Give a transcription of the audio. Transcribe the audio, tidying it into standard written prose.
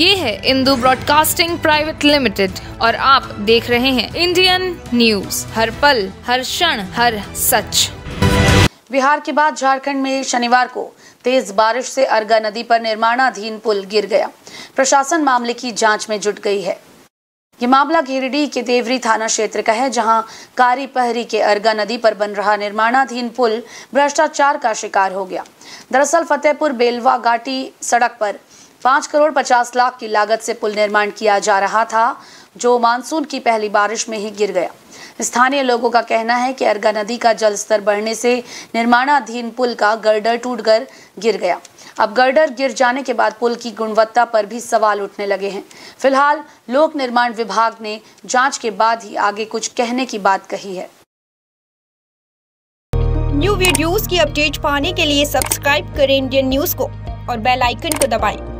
ये है Indu broadcasting private limited और आप देख रहे हैं इंडियन न्यूज, हर पल, हर क्षण, हर सच। बिहार के बाद झारखंड में शनिवार को तेज बारिश से अरगा नदी पर निर्माणाधीन पुल गिर गया। प्रशासन मामले की जांच में जुट गई है। ये मामला गिरिडीह के देवरी थाना क्षेत्र का है, जहां कारीपहरी के अरगा नदी पर बन रहा निर्माणाधीन पुल भ्रष्टाचार का शिकार हो गया। दरअसल फतेहपुर बेलवा घाटी सड़क पर 5 करोड़ 50 लाख की लागत से पुल निर्माण किया जा रहा था, जो मानसून की पहली बारिश में ही गिर गया। स्थानीय लोगों का कहना है कि अरगा नदी का जलस्तर बढ़ने से निर्माणाधीन पुल का गर्डर टूटकर गिर गया। अब गर्डर गिर जाने के बाद पुल की गुणवत्ता पर भी सवाल उठने लगे हैं। फिलहाल लोक निर्माण विभाग ने जांच के बाद ही आगे कुछ कहने की बात कही है। न्यू वीडियोस की अपडेट पाने के लिए सब्सक्राइब करें इंडियन न्यूज को और बेल आइकन को दबाएं।